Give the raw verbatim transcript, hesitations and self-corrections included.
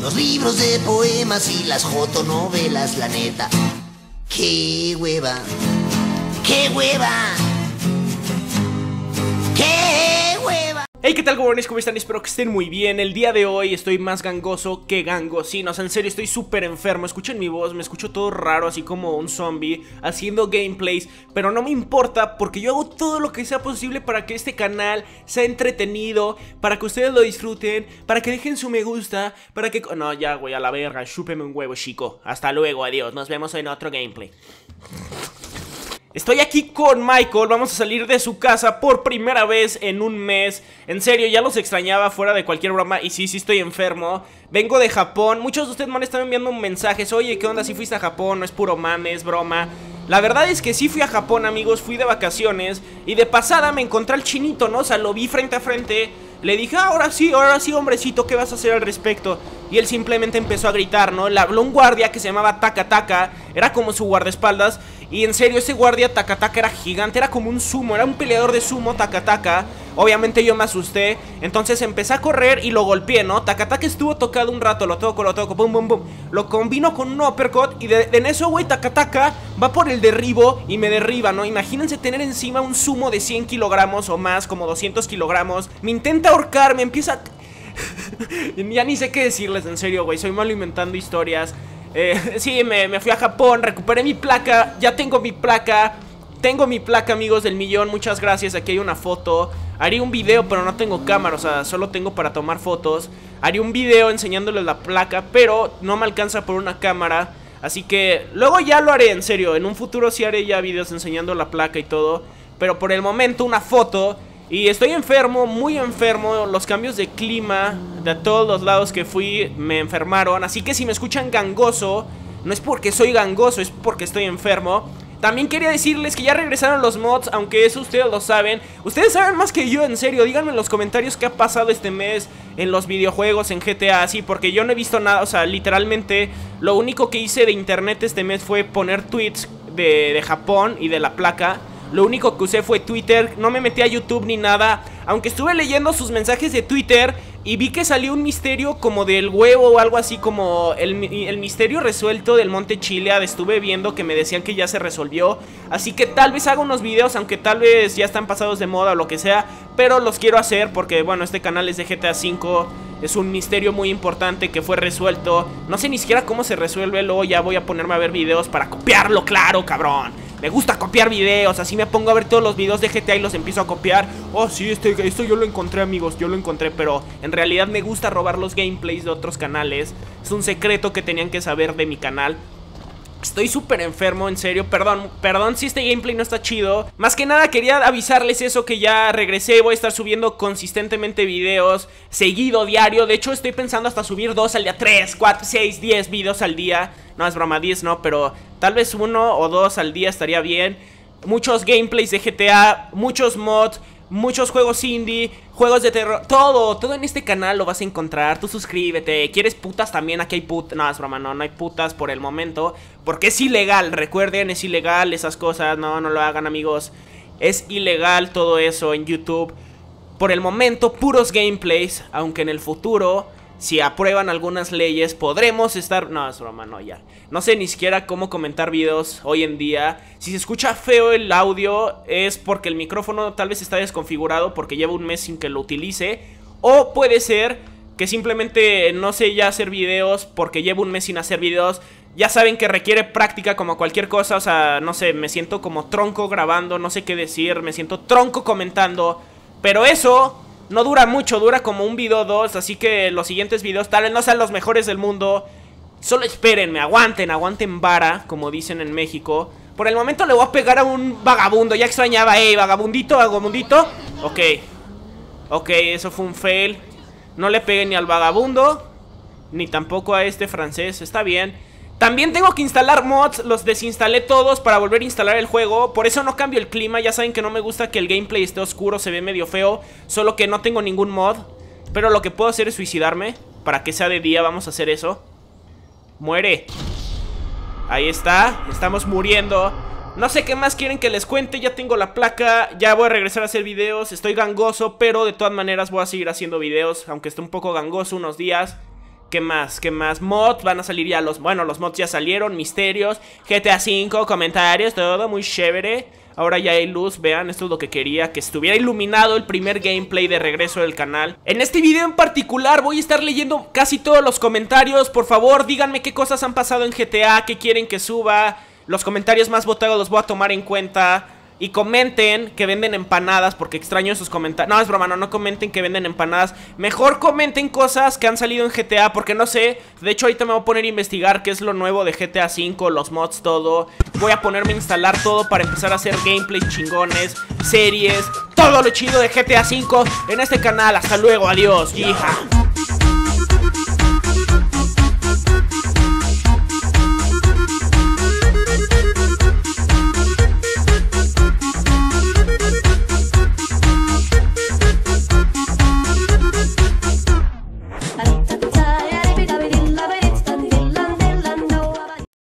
los libros de poemas y las jotonovelas, la neta. ¡Qué hueva! ¡Qué hueva! ¡Qué hueva! Hey, ¿qué tal, huevones? ¿Cómo están? Espero que estén muy bien. El día de hoy estoy más gangoso que gango. Sí, no, o sea, en serio, estoy súper enfermo. Escuchen mi voz, me escucho todo raro, así como un zombie, haciendo gameplays. Pero no me importa, porque yo hago todo lo que sea posible para que este canal sea entretenido, para que ustedes lo disfruten, para que dejen su me gusta, para que... No, ya, güey, a la verga, chúpeme un huevo, chico. Hasta luego, adiós, nos vemos en otro gameplay. Estoy aquí con Michael, vamos a salir de su casa por primera vez en un mes. En serio, ya los extrañaba, fuera de cualquier broma. Y sí, sí estoy enfermo. Vengo de Japón, muchos de ustedes me han estado enviando mensajes. Oye, ¿qué onda? ¿Si fuiste a Japón? No es puro mame, es broma. La verdad es que sí fui a Japón, amigos, fui de vacaciones. Y de pasada me encontré al chinito, ¿no? O sea, lo vi frente a frente. Le dije, ah, ahora sí, ahora sí, hombrecito, ¿qué vas a hacer al respecto? Y él simplemente empezó a gritar, ¿no? Le habló un guardia que se llamaba Taka Taka. Era como su guardaespaldas. Y en serio, ese guardia Taka Taka era gigante, era como un sumo, era un peleador de sumo Taka Taka. Obviamente yo me asusté, entonces empecé a correr y lo golpeé, ¿no? Taka Taka estuvo tocado un rato, lo toco, lo toco, pum, pum, pum. Lo combino con un uppercut y de, de en eso, güey, Taka Taka va por el derribo y me derriba, ¿no? Imagínense tener encima un sumo de cien kilogramos o más, como doscientos kilogramos. Me intenta ahorcar, me empieza a... Ya ni sé qué decirles, en serio, güey, soy malo inventando historias. Eh, sí, me, me fui a Japón, recuperé mi placa, ya tengo mi placa. Tengo mi placa, amigos, del millón, muchas gracias, aquí hay una foto. Haré un video, pero no tengo cámara, o sea, solo tengo para tomar fotos. Haré un video enseñándoles la placa, pero no me alcanza por una cámara. Así que luego ya lo haré, en serio, en un futuro sí haré ya videos enseñando la placa y todo. Pero por el momento una foto. Y estoy enfermo, muy enfermo, los cambios de clima de todos los lados que fui me enfermaron. Así que si me escuchan gangoso, no es porque soy gangoso, es porque estoy enfermo. También quería decirles que ya regresaron los mods, aunque eso ustedes lo saben. Ustedes saben más que yo, en serio, díganme en los comentarios qué ha pasado este mes en los videojuegos, en G T A, así, porque yo no he visto nada, o sea, literalmente lo único que hice de internet este mes fue poner tweets de, de Japón y de la placa. Lo único que usé fue Twitter, no me metí a YouTube ni nada. Aunque estuve leyendo sus mensajes de Twitter y vi que salió un misterio como del huevo o algo así, como el, el misterio resuelto del Monte Chiliad. Estuve viendo que me decían que ya se resolvió. Así que tal vez haga unos videos, aunque tal vez ya están pasados de moda o lo que sea. Pero los quiero hacer porque, bueno, este canal es de G T A cinco. Es un misterio muy importante que fue resuelto. No sé ni siquiera cómo se resuelve, luego ya voy a ponerme a ver videos para copiarlo, claro, cabrón. Me gusta copiar videos, así me pongo a ver todos los videos de G T A y los empiezo a copiar. Oh, sí, este, esto yo lo encontré, amigos, yo lo encontré, pero en realidad me gusta robar los gameplays de otros canales. Es un secreto que tenían que saber de mi canal. Estoy súper enfermo, en serio, perdón, perdón si este gameplay no está chido. Más que nada quería avisarles eso, que ya regresé, voy a estar subiendo consistentemente videos, seguido, diario. De hecho estoy pensando hasta subir dos al día, tres, cuatro, seis, diez videos al día. No, es broma, diez no, pero tal vez uno o dos al día estaría bien. Muchos gameplays de G T A, muchos mods, muchos juegos indie, juegos de terror, todo, todo en este canal lo vas a encontrar. Tú suscríbete, ¿quieres putas también? Aquí hay putas, no, es broma, no, no hay putas por el momento, porque es ilegal, recuerden, es ilegal esas cosas, no, no lo hagan, amigos. Es ilegal todo eso en YouTube. Por el momento, puros gameplays, aunque en el futuro, si aprueban algunas leyes, podremos estar... No, es broma, no, ya. No sé ni siquiera cómo comentar videos hoy en día. Si se escucha feo el audio, es porque el micrófono tal vez está desconfigurado, porque lleva un mes sin que lo utilice. O puede ser que simplemente no sé ya hacer videos, porque llevo un mes sin hacer videos. Ya saben que requiere práctica como cualquier cosa. O sea, no sé, me siento como tronco grabando, no sé qué decir, me siento tronco comentando. Pero eso... no dura mucho, dura como un video o dos, así que los siguientes videos tal vez no sean los mejores del mundo. Solo espérenme, aguanten, aguanten vara, como dicen en México. Por el momento le voy a pegar a un vagabundo, ya extrañaba, eh, vagabundito, vagabundito. Ok, ok, eso fue un fail. No le pegué ni al vagabundo, ni tampoco a este francés, está bien. También tengo que instalar mods, los desinstalé todos para volver a instalar el juego. Por eso no cambio el clima, ya saben que no me gusta que el gameplay esté oscuro, se ve medio feo. Solo que no tengo ningún mod, pero lo que puedo hacer es suicidarme. Para que sea de día vamos a hacer eso. Muere. Ahí está, estamos muriendo. No sé qué más quieren que les cuente, ya tengo la placa. Ya voy a regresar a hacer videos, estoy gangoso, pero de todas maneras voy a seguir haciendo videos, aunque esté un poco gangoso unos días. ¿Qué más? ¿Qué más? Mods, van a salir ya los... Bueno, los mods ya salieron, misterios, G T A cinco, comentarios, todo muy chévere. Ahora ya hay luz, vean, esto es lo que quería, que estuviera iluminado el primer gameplay de regreso del canal. En este video en particular voy a estar leyendo casi todos los comentarios. Por favor, díganme qué cosas han pasado en G T A, qué quieren que suba. Los comentarios más votados los voy a tomar en cuenta. Y comenten que venden empanadas, porque extraño sus comentarios. No, es broma, no, no comenten que venden empanadas. Mejor comenten cosas que han salido en G T A, porque no sé. De hecho, ahorita me voy a poner a investigar qué es lo nuevo de G T A cinco, los mods, todo. Voy a ponerme a instalar todo para empezar a hacer gameplays chingones, series, todo lo chido de G T A cinco en este canal. Hasta luego, adiós, hija.